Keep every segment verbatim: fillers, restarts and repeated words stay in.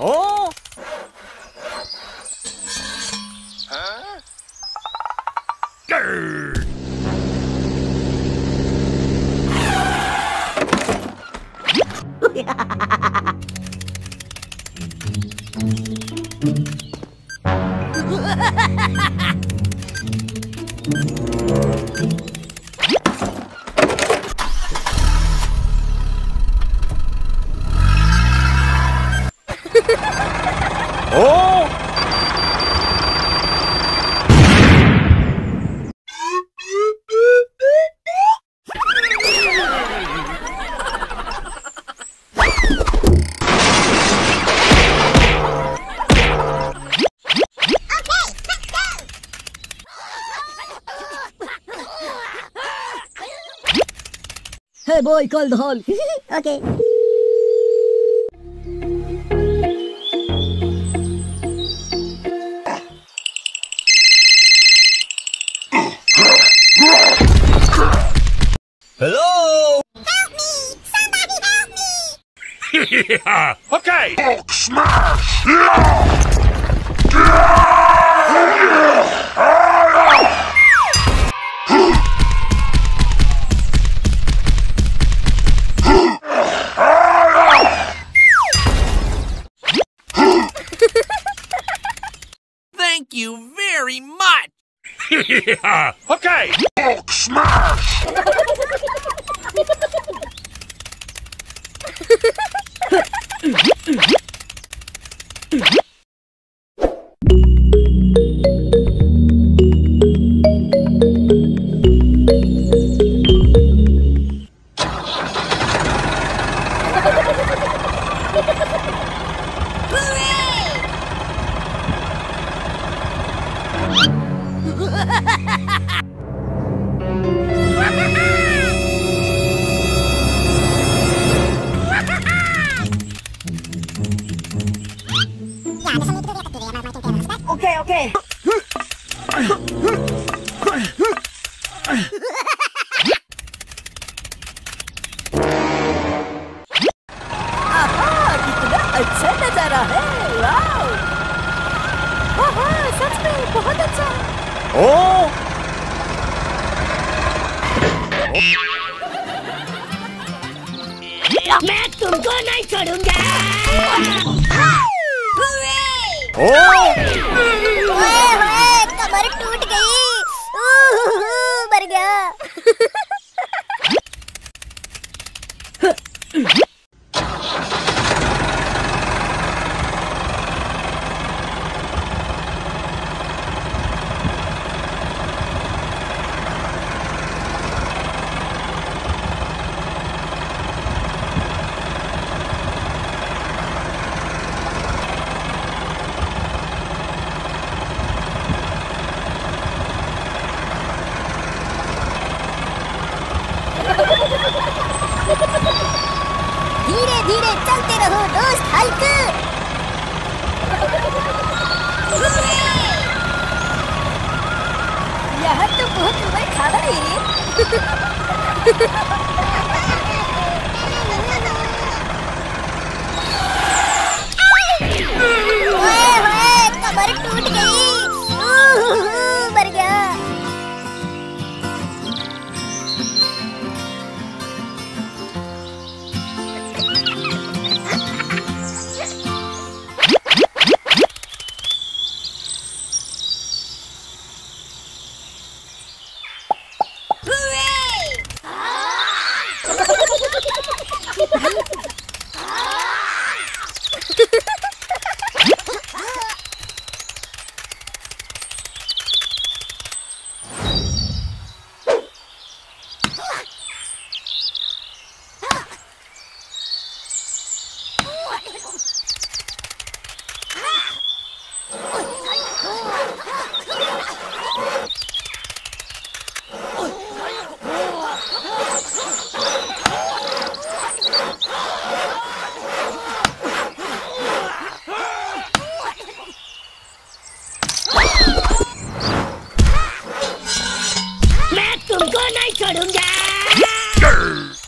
Oh! Huh? Grr! Hey boy, call the hall. Okay. Hello? Help me! Somebody help me! Yeah. Okay! Hulk smash! Yeah. Thank you very much! Yeah. Okay! Hulk smash! Okay, okay. Aha, कितना अच्छा नजारा है, वाव! वाह, सच में बहुत अच्छा। Oh! मैं तुमको नहीं छोडूंगा। Oh! कमर टूट गई, मर गया। धीरे चलते रहो दोस्त हल्क। यहाँ तो बहुत ऊपर खड़ा है। कमर टूट गई, मर गया।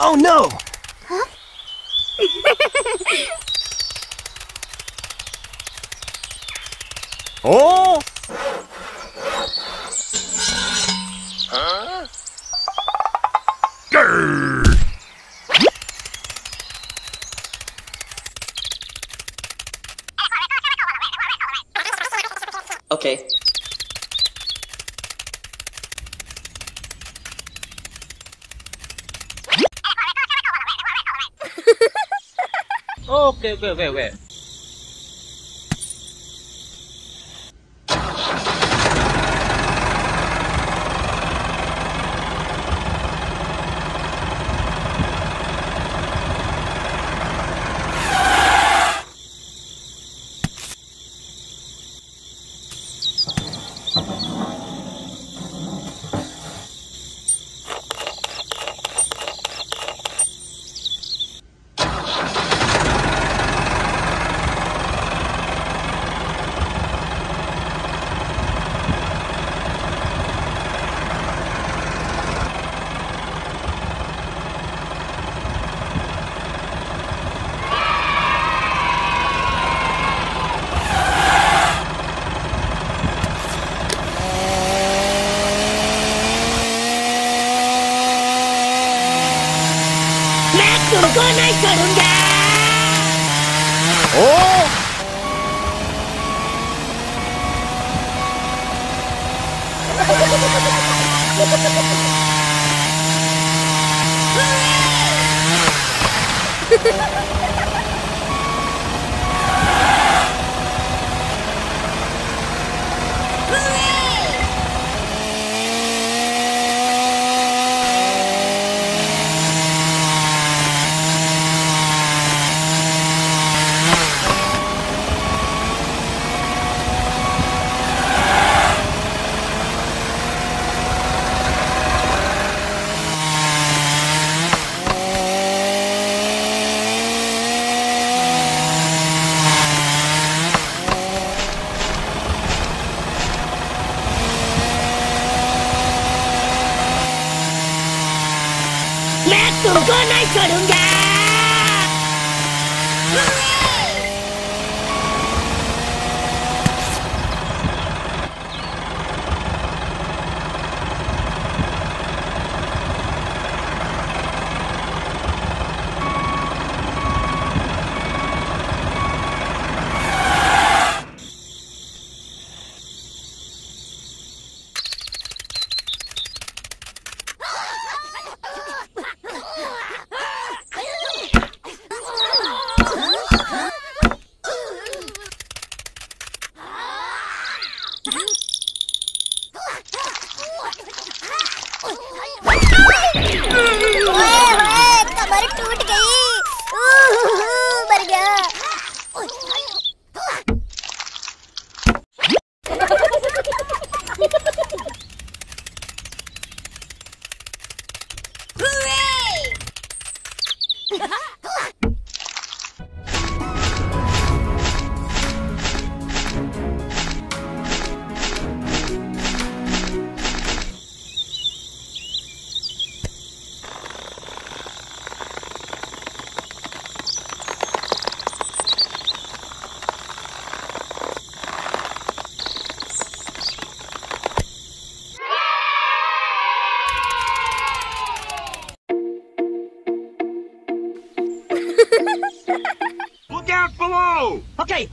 Oh no! Huh? Okay. Okay, okay, wait, wait.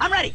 I'm ready!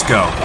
Let's go.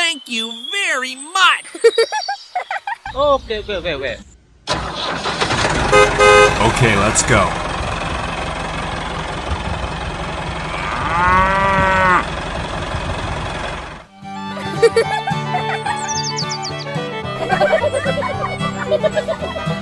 Thank you very much. Okay, wait, wait, wait. Okay, let's go. Ha ha ha ha!